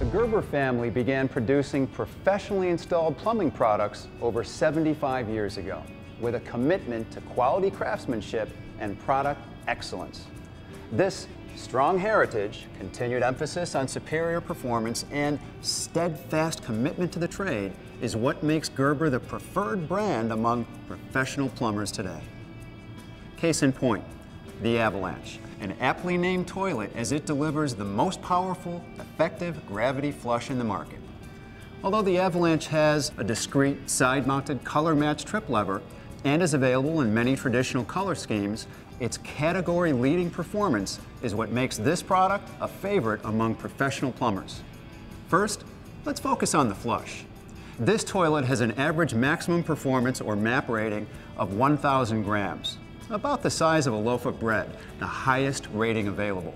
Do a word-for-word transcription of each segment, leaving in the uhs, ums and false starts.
The Gerber family began producing professionally installed plumbing products over seventy-five years ago, with a commitment to quality craftsmanship and product excellence. This strong heritage, continued emphasis on superior performance, and steadfast commitment to the trade is what makes Gerber the preferred brand among professional plumbers today. Case in point, the Avalanche, an aptly named toilet as it delivers the most powerful, effective gravity flush in the market. Although the Avalanche has a discreet side-mounted color match trip lever and is available in many traditional color schemes, its category-leading performance is what makes this product a favorite among professional plumbers. First, let's focus on the flush. This toilet has an average maximum performance or MaP rating of one thousand grams. About the size of a loaf of bread, the highest rating available.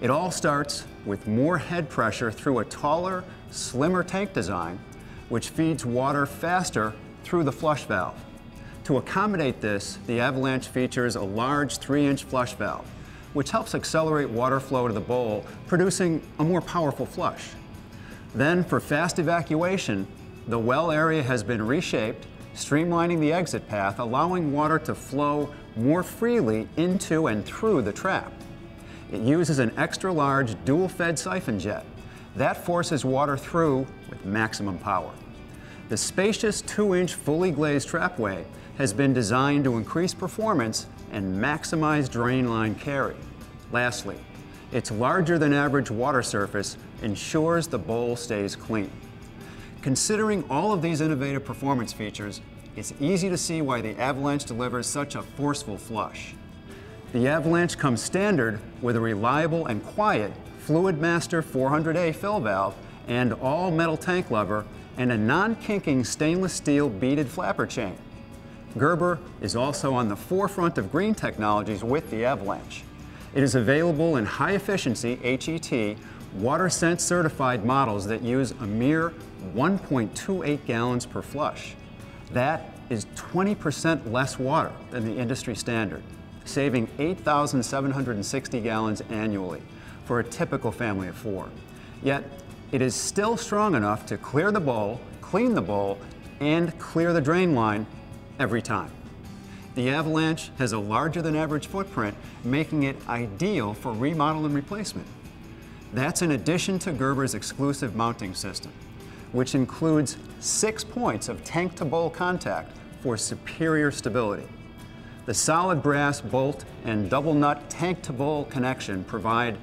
It all starts with more head pressure through a taller, slimmer tank design, which feeds water faster through the flush valve. To accommodate this, the Avalanche features a large three inch flush valve, which helps accelerate water flow to the bowl, producing a more powerful flush. Then, for fast evacuation, the well area has been reshaped, streamlining the exit path, allowing water to flow more freely into and through the trap. It uses an extra-large dual-fed siphon jet that forces water through with maximum power. The spacious two inch fully glazed trapway has been designed to increase performance and maximize drain line carry. Lastly, its larger-than-average water surface ensures the bowl stays clean. Considering all of these innovative performance features, it's easy to see why the Avalanche delivers such a forceful flush. The Avalanche comes standard with a reliable and quiet Fluidmaster four hundred A fill valve and all-metal tank lever and a non-kinking stainless steel beaded flapper chain. Gerber is also on the forefront of green technologies with the Avalanche. It is available in high-efficiency H E T WaterSense certified models that use a mere one point two eight gallons per flush. That is twenty percent less water than the industry standard, saving eight thousand seven hundred sixty gallons annually for a typical family of four. Yet, it is still strong enough to clear the bowl, clean the bowl, and clear the drain line every time. The Avalanche has a larger than average footprint, making it ideal for remodel and replacement. That's in addition to Gerber's exclusive mounting system, which includes six points of tank-to-bowl contact for superior stability. The solid brass bolt and double-nut tank-to-bowl connection provide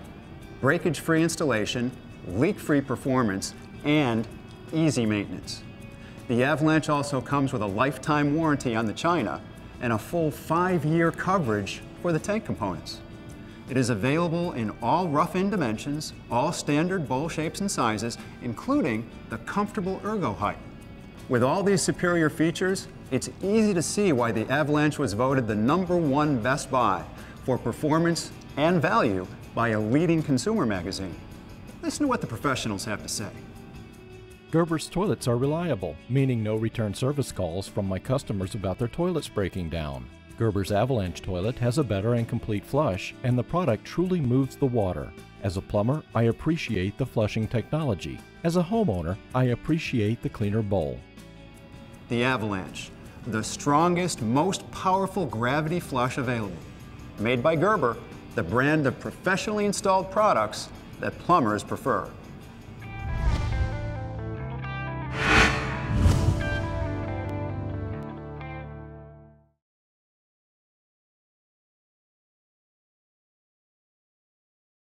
breakage-free installation, leak-free performance, and easy maintenance. The Avalanche also comes with a lifetime warranty on the china and a full five year coverage for the tank components. It is available in all rough-in dimensions, all standard bowl shapes and sizes, including the comfortable ergo height. With all these superior features, it's easy to see why the Avalanche was voted the number one best buy for performance and value by a leading consumer magazine. Listen to what the professionals have to say. Gerber's toilets are reliable, meaning no return service calls from my customers about their toilets breaking down. Gerber's Avalanche toilet has a better and complete flush, and the product truly moves the water. As a plumber, I appreciate the flushing technology. As a homeowner, I appreciate the cleaner bowl. The Avalanche, the strongest, most powerful gravity flush available. Made by Gerber, the brand of professionally installed products that plumbers prefer.